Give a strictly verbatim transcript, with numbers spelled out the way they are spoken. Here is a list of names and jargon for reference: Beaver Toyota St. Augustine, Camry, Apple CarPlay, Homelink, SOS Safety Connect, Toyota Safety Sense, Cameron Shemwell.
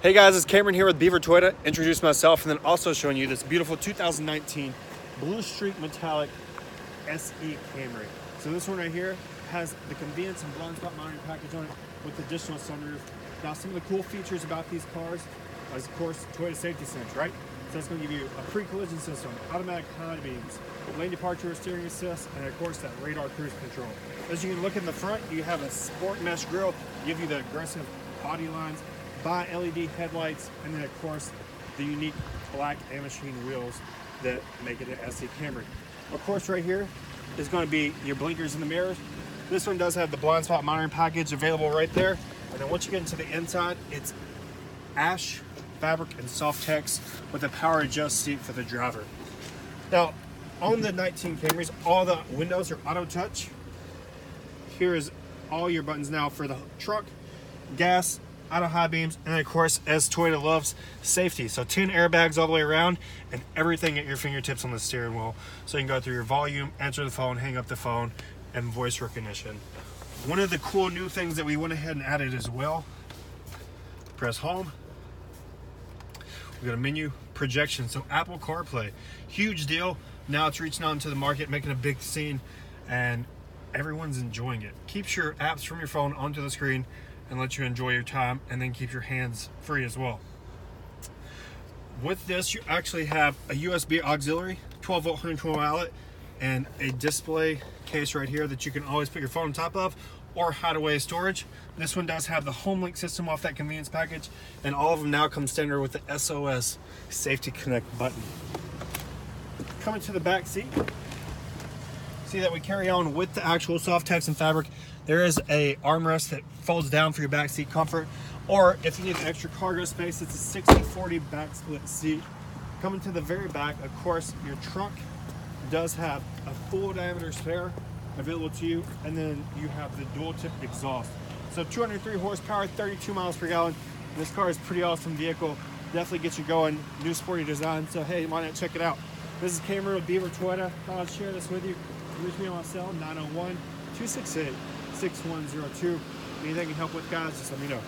Hey guys, it's Cameron here with Beaver Toyota. Introduce myself and then also showing you this beautiful two thousand nineteen Blue Streak Metallic S E Camry. So this one right here has the convenience and blind spot monitoring package on it with additional sunroof. Now some of the cool features about these cars is of course Toyota Safety Sense, right? So it's going to give you a pre-collision system, automatic high beams, lane departure steering assist, and of course that radar cruise control. As you can look in the front, you have a sport mesh grille, give you the aggressive body lines, By L E D headlights, and then of course the unique black and machine wheels that make it an S E Camry. Of course right here is going to be your blinkers in the mirrors. This one does have the blind spot monitoring package available right there, and then once you get into the inside, it's ash fabric and soft text with a power adjust seat for the driver. Now on the nineteen Camrys, all the windows are auto touch. Here is all your buttons now for the truck, gas, auto high beams, and of course, as Toyota loves, safety. So ten airbags all the way around and everything at your fingertips on the steering wheel. So you can go through your volume, answer the phone, hang up the phone, and voice recognition. One of the cool new things that we went ahead and added as well, press home. We've got a menu projection. So Apple CarPlay, huge deal. Now it's reaching out into the market, making a big scene, and everyone's enjoying it. Keeps your apps from your phone onto the screen and let you enjoy your time, and then keep your hands free as well. With this, you actually have a U S B auxiliary, twelve volt one hundred twelve outlet, and a display case right here that you can always put your phone on top of, or hideaway storage. This one does have the Homelink system off that convenience package, and all of them now come standard with the S O S Safety Connect button. Coming to the back seat, see that we carry on with the actual soft text and fabric. There is a armrest that folds down for your back seat comfort, or if you need an extra cargo space, it's a sixty forty back split seat. Coming to the very back, of course, your trunk does have a full diameter spare available to you, and then you have the dual tip exhaust. So two hundred three horsepower, thirty-two miles per gallon. This car is a pretty awesome vehicle. Definitely gets you going. New sporty design. So hey, why not check it out? This is Cameron with Beaver Toyota. I'll share this with you. Reach me on my cell, nine oh one, two six eight, six one zero two. Anything I can help with, guys, just let me know.